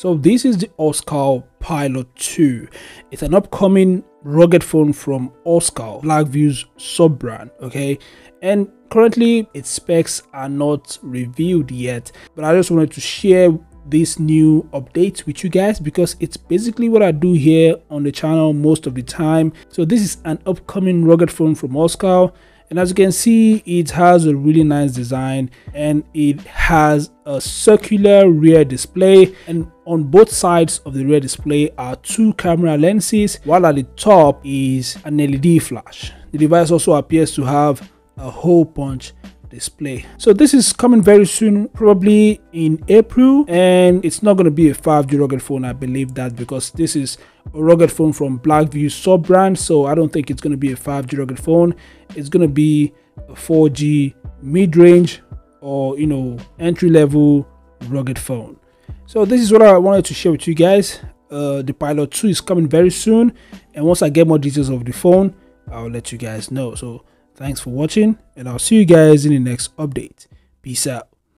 So this is the Oscal Pilot 2. It's an upcoming rugged phone from Oscal, Blackview's sub-brand, okay? And currently its specs are not revealed yet, but I just wanted to share this new update with you guys because it's basically what I do here on the channel most of the time. So this is an upcoming rugged phone from Oscal, and as you can see, it has a really nice design and it has a circular rear display, and on both sides of the rear display are two camera lenses, while at the top is an LED flash. The device also appears to have a hole punch display. So this is coming very soon, probably in April, and it's not going to be a 5G rugged phone. I believe that because this is a rugged phone from Blackview sub brand, so I don't think it's going to be a 5G rugged phone. It's going to be a 4G mid-range or, you know, entry-level rugged phone. So this is what I wanted to share with you guys. The Pilot 2 is coming very soon, and once I get more details of the phone, I'll let you guys know. So thanks for watching, and I'll see you guys in the next update. Peace out.